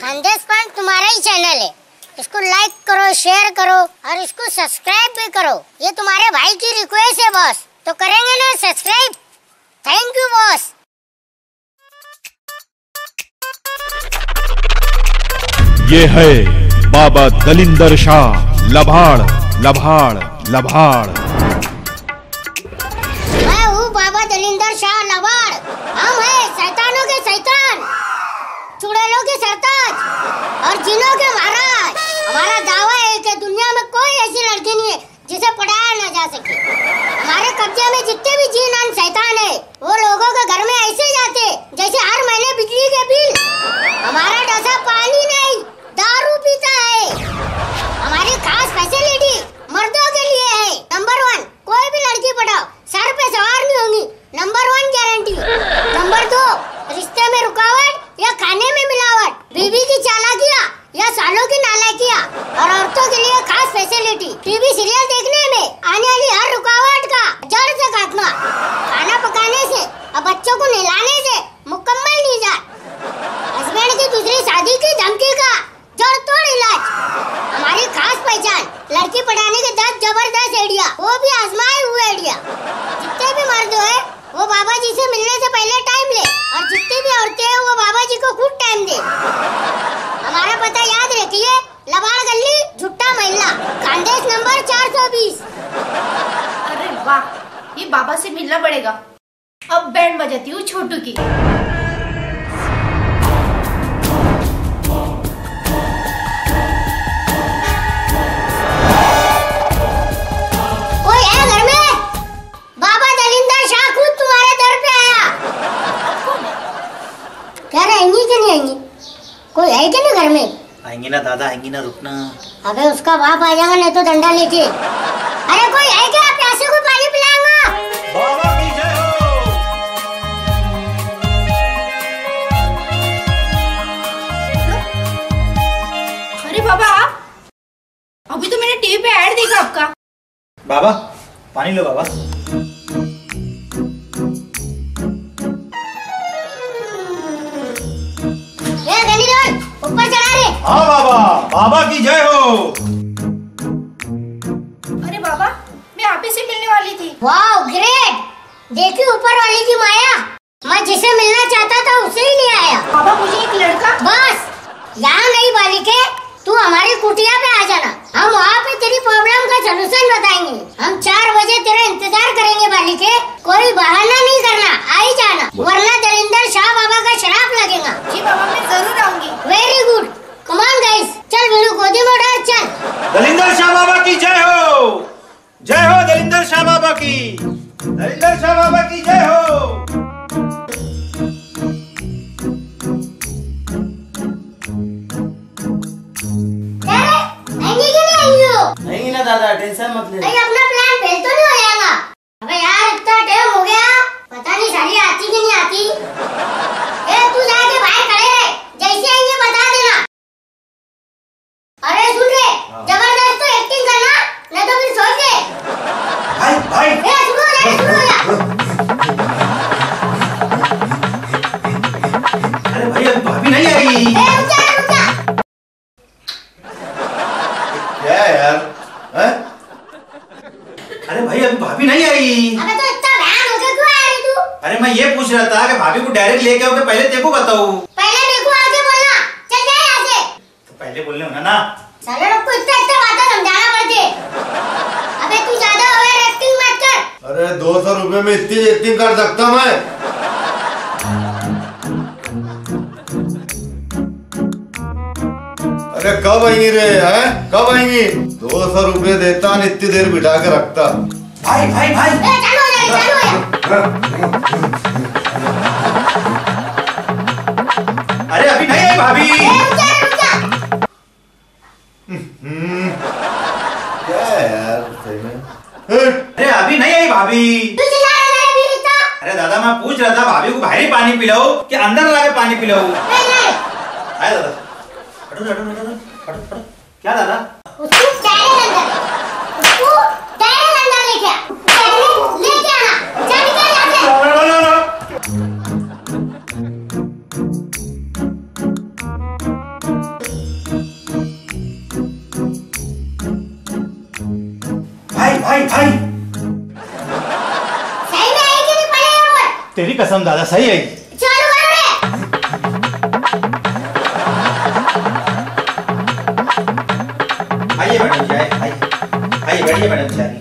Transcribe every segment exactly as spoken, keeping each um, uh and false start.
खानदेश पान तुम्हारा ही चैनल है, इसको लाइक करो, शेयर करो और इसको सब्सक्राइब भी करो। ये तुम्हारे भाई की रिक्वेस्ट है बॉस, तो करेंगे ना सब्सक्राइब। Thank you boss. ये है बाबा दलिंदर शाह, लबाड़ लबाड़ लबाड़। मैं हूँ बाबा दलिंदर शाह लबाड़। हम हैं शैतानों के शैतान, चुड़ैलों के सरताज और जिनों के महाराज। हमारा दावा है कि दुनिया में कोई ऐसी लड़की नहीं है जिसे पढ़ाया ना जा सके। हमारे कब्जे में जितने भी जिन और शैतान है वो लोगों के घर में ऐसे जाते जैसे हर महीने बिजली के बिल। हमारा डसा पानी नहीं दारू पीता है। हमारी खास फैसिलिटी मर्दों के लिए है। नंबर वन, कोई भी लड़की पढ़ाओ सर पे सवार नहीं होंगी, नंबर वन गारंटी। नंबर दो, रिश्ते में रुकावट या खाने में मिलावट, बीवी की चालाकिया या सालों की नालाकिया। और औरतों के लिए खास फैसिलिटी, टीवी सीरियल देखने में आने वाली हर रुकावट का जड़ से खात्मा। खाना पकाने से और बच्चों को नहलाने से मुकम्मल निजात। हस्बैंड की दूसरी शादी की धमकी का जड़ तोड़ इलाज। हमारी खास पहचान, लड़की पढ़ाने के दस जबरदस्त आइडिया, वो भी आजमाए हुए आइडिया। जितने भी मर्द है वो बाबा जी से मिलने से पहले टाइम ले और जितनी भी औरतें हैं वो बाबा जी को खुद टाइम दे। हमारा पता याद रखिए, लबाड़ गली झुट्टा महिला, खानदेश नंबर चार सौ बीस। अरे वाह, ये बाबा से मिलना पड़ेगा। अब बैंड बजाती हूँ छोटू की। कोई है कि नहीं घर में? आएंगे ना दादा, आएंगे ना, रुकना। अबे उसका बाप आ जाएगा नहीं तो डंडा लेके। अरे कोई है क्या? प्यासे को पानी पिलाऊंगा। बाबा की जय हो। अरे बाबा, अभी तो मैंने टीवी पे ऐड देखा आपका। बाबा पानी लो बाबा। हाँ बाबा, बाबा की जय हो। अरे बाबा, मैं आप ही से मिलने वाली थी। वाओ ग्रेट, देखी ऊपर वाले की माया। मैं जिसे मिलना चाहता था उसे ही नहीं आया। बाबा मुझे एक लड़का। बस यहाँ नहीं बालिके, तू हमारी कुटिया पे आ जाना, हम वहाँ पे तेरी प्रॉब्लम का सोल्यूशन बताएंगे। हम चार बजे तेरा इंतजार करेंगे बालिके, कोई बहाना नहीं करना, आ ही जाना वरना दलिंदर शाह बाबा का शराब लगेगा। जी बाबा, मैं जरूर आऊंगी। Very good, Come on guys, चल वीडियो गोदी में उठा, चल। दलिंदर शाह बाबा की जय हो, जय हो दलिंदर शाह बाबा की, दलिंदर शाह बाबा की जय हो। नहीं ना दादा, टेंशन मत ले। नहीं, अपना प्लान फेल तो नहीं हो जाएगा। अबे यार इतना टाइम हो गया, पता नहीं सारी आती कि नहीं आती। ए तू जाके बाहर खड़े रहे, जैसे आएंगे बता देना। अरे सुन रे, जबरदस्त तो एक्टिंग करना, नहीं तो फिर सोच ले। भाई भाई ए सुनो यार, सुनो यार। अरे भाई अब भाभी नहीं आई। ए रुक जा रुक जा। क्या यार हैं? अरे भाई अब भाभी नहीं आई। अबे तो इतना बहन होके क्यों आ रही तू? अरे मैं ये पूछ रहा था कि भाभी को डायरेक्ट लेके आओगे पहले देखो बताओ। पहले बोलने होना ना, साले लोग को इतना इतना बातें समझाना पड़ती। अबे तू ज्यादा ओवर एक्टिंग मत कर। अरे दो सौ रुपए में इतनी एक्टिंग कर सकता मैं? अरे कब आएंगी रे, हैं कब आएंगी? दो सौ रुपए देता न, इतनी देर बिठा के रखता। भाई भाई भाई चलो चलो। अरे अभी नहीं आई भाभी। अरे अभी नहीं आई भाभी। अरे दादा मैं पूछ रहा था भाभी को बाहर ही पानी पिलाओ कि अंदर लाके पानी पिलाओ? आया दादा, हटो हटो हटो हटो। क्या दादा? उसको डायरेक्ट अंदर, उसको डायरेक्ट अंदर लेके आ, लेके आना। जा निकल यहां से। No no no no. भाई भाई सही में आई कि नहीं पड़े यार। तेरी कसम दादा सही आई। चालू करो रे। आइए मैडम जी, आइए आइए बैठिए मैडम जी।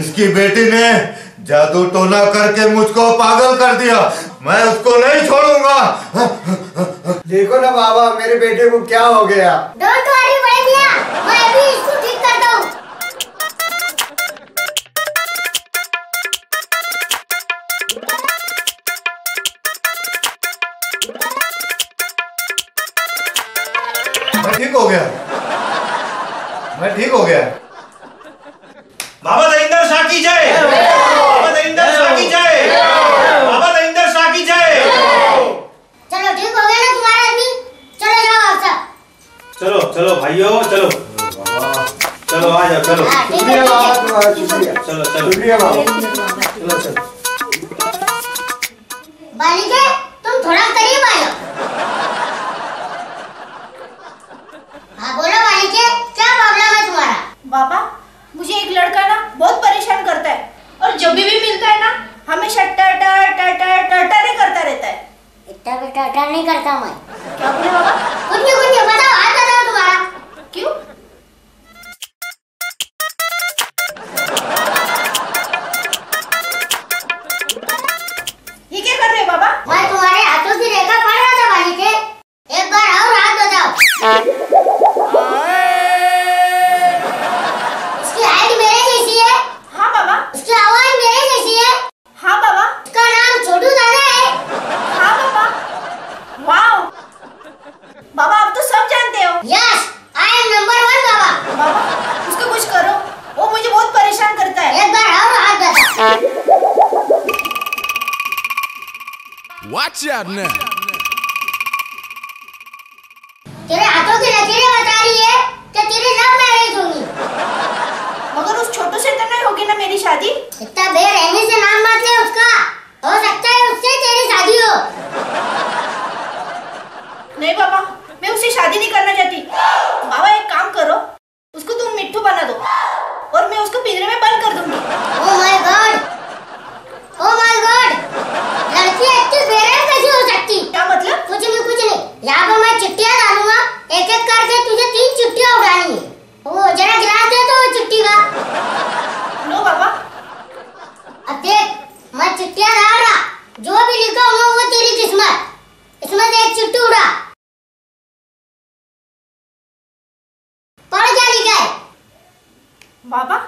इसकी बेटी ने जादू टोना करके मुझको पागल कर दिया, मैं उसको नहीं छोड़ूंगा। देखो ना बाबा मेरे बेटे को क्या हो गया। डोंट वरी भाई भैया, मैं अभी इसको ठीक कर दूं। मैं ठीक हो गया, मैं ठीक हो गया। बाबा दलिंदर शाह की जय। बाबा दलिंदर शाह की जय। बाबा दलिंदर शाह की जय। चलो ठीक हो गया ना तुम्हारा आदमी, चलो जाओ सब। चलो चलो भाइयों चलो, चलो आ जाओ, चलो शुक्रिया बाबा तुम्हारा, शुक्रिया। चलो चलो शुक्रिया बाबा, चलो चलो। बालिके तुम थोड़ा करीब आ जाओ। हाँ बोलो बालिके, क्या प्रॉब्लम है तुम्हारा? बाबा मुझे एक लड़का ना बहुत परेशान करता है और जब भी भी मिलता है ना हमेशा टाटा टाटा टाटा नहीं करता रहता है। इतना भी टाटा नहीं करता मैं। क्या बोले बाबा? कुछ नहीं कुछ नहीं, बताओ हाथ बताओ तुम्हारा क्यों? ये क्या कर रहे बाबा? मैं तुम्हारे हाथों की रेखा पढ़ रहा था बालिके, एक बार और हाथ बताओ। Watch out now. तेरे हाथों की नजरें बता रही है कि तेरी लव मैरिज होगी। मगर उस छोटू से तो नहीं होगी ना मेरी शादी? इतना बेरहमी से नाम मत ले उसका, हो सकता है उससे तेरी शादी हो। नहीं बाबा मैं उससे शादी नहीं करना चाहती। बाबा एक काम करो, उसको तुम मिट्ठू बना दो और मैं उसको पिंजरे में बंद कर दूंगी। Oh my God! Oh my God! लड़की इतनी बेरहम कैसे हो सकती? क्या मतलब? कुछ नहीं कुछ नहीं, यहाँ पर मैं चिट्ठियाँ डालूंगा, एक एक करके तुझे तीन चिट्ठियाँ उड़ानी है। वो जरा गिलास दे तो वो चिट्ठी का। नो बाबा। अब देख मैं चिट्ठियाँ डाल रहा, जो भी लिखा होगा वो तेरी किस्मत। इसमें से एक चिट्ठी उड़ा। पढ़ क्या लिखा है? बाबा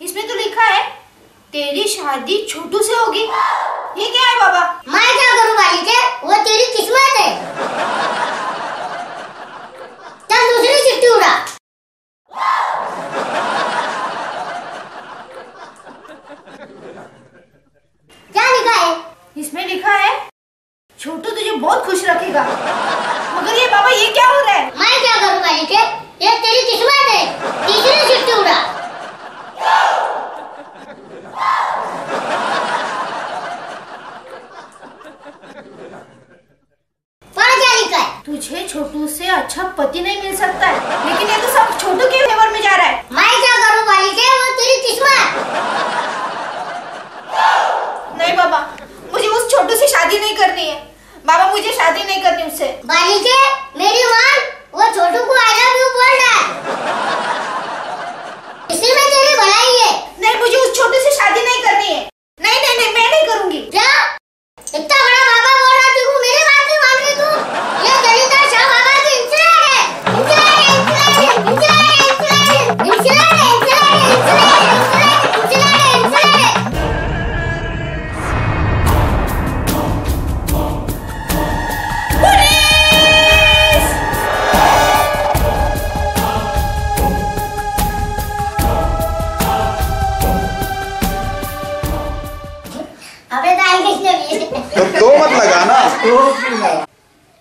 इसमें तो लिखा है तेरी शादी छोटू से होगी। ये क्या है बाबा? मैं क्या करूँ बालिके, वो तेरी किस्मत है। चल दूसरी चिट्ठी उड़ा। क्या लिखा है इसमें? लिखा है छोटू तुझे बहुत खुश रखेगा। मगर ये बाबा ये क्या हो रहा है? मैं क्या करूँ बालिके, ये तेरी किस्मत है। तीसरी चिट्ठी उड़ा। तुझे छोटू से अच्छा पति नहीं मिल सकता है, लेकिन ये तो सब छोटू के फेवर में जा रहा है। मैं क्या करूँ बालिके, वो तेरी किस्मत। नहीं बाबा मुझे उस छोटू से शादी नहीं करनी है। बाबा मुझे शादी नहीं करनी उससे। बालिके मेरी माँ वो छोटू को आई लव यू बोल रहा है, इसी में तेरी भलाई है। नहीं मुझे उस छोटू से शादी नहीं करनी है। नहीं नहीं नहीं मैं नहीं करूँगी। क्या इतना बड़ा बाबा बोल रहा तू, मेरी बात नहीं मान रही तू। ये दलिंदर शाह बाबा की इंसान है, इंसान है, इंसान है, इंसान है, इंसान है, इंसान है, इंसान है।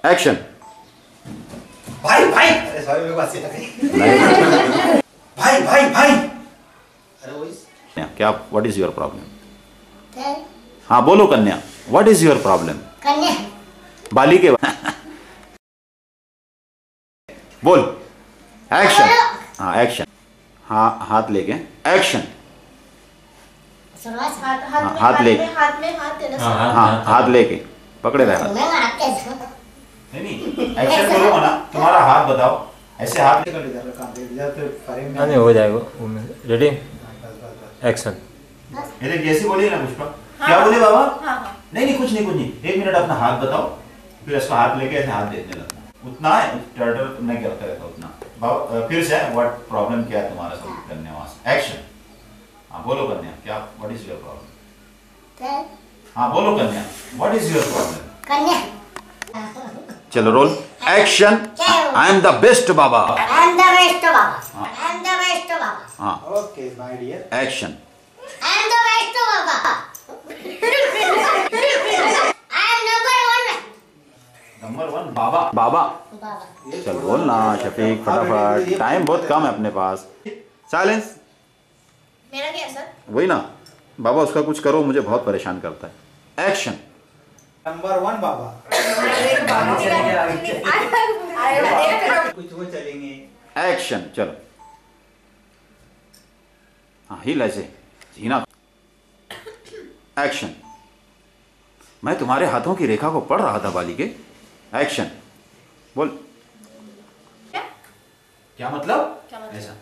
एक्शन। भाई भाई अरे सॉरी मेरे पास नहीं। भाई भाई भाई अरे वो इस क्या व्हाट इज योर प्रॉब्लम। हाँ बोलो कन्या व्हाट इज योर प्रॉब्लम। कन्या बाली के बोल एक्शन। हाँ एक्शन। हाँ हाथ लेके एक्शन। हाथ लेके हाथ लेके पकड़े रहा नहीं एक्शन करो ना। तुम्हारा हाथ बताओ ऐसे हाथ लेकर इधर रखा दे इधर तो फ्रेम में नहीं हो जाएगा। Ready action. अरे जैसे बोलिए ना पुष्पा। हाँ, क्या बोले बाबा। हां हां नहीं नहीं कुछ नहीं कुछ नहीं एक मिनट अपना हाथ बताओ फिर इसको हाथ लेके ऐसे हाथ देने लगना उतना टर्टल तुमने क्या करता रहता उतना बाबा। फिर से व्हाट प्रॉब्लम क्या तुम्हारा सब करने वास्ते एक्शन। हां बोलो कन्या क्या व्हाट इज योर प्रॉब्लम। हां बोलो कन्या व्हाट इज योर प्रॉब्लम। कन्या चलो roll action. I am the best बाबा। आई एम द बेस्ट बाबा। आई एम द बेस्ट बाबा। हां okay my dear action. I am the best बाबा। I am number one. Number one बाबा बाबा बाबा। चल बोल ना शफीक फटाफट टाइम बहुत कम है अपने पास। साइलेंस। मेरा क्या सर वही ना बाबा उसका कुछ करो मुझे बहुत परेशान करता है। एक्शन। नंबर वन बाबा। कुछ वो चलेंगे एक्शन। चलो हाँ हिल ऐसे हिना एक्शन। मैं तुम्हारे हाथों की रेखा को पढ़ रहा था बाली के। एक्शन। बोल क्या क्या मतलब क्या मतलब ऐसा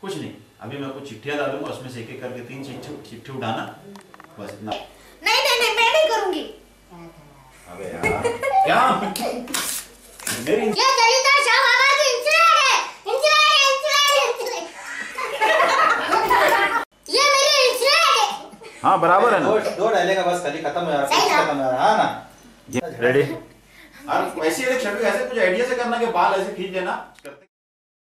कुछ नहीं अभी मैं कुछ चिट्ठियां डालूंगा उसमें से एक एक करके तीन चिट्ठी उठाना बस इतना। नहीं नहीं नहीं मैं नहीं करूंगी। अबे यार क्या मेरी ये दलिंदर शाह बाबा की इंस्टाग्राम है इंस्टाग्राम है ये मेरी इंस्टाग्राम है। हां बराबर है ना दो डालेगा बस खाली खत्म हो यार खत्म हो। हां ना रेडी और वैसे ये छड़ के ऐसे कुछ आईडिया से करना के बाल ऐसे खींच देना।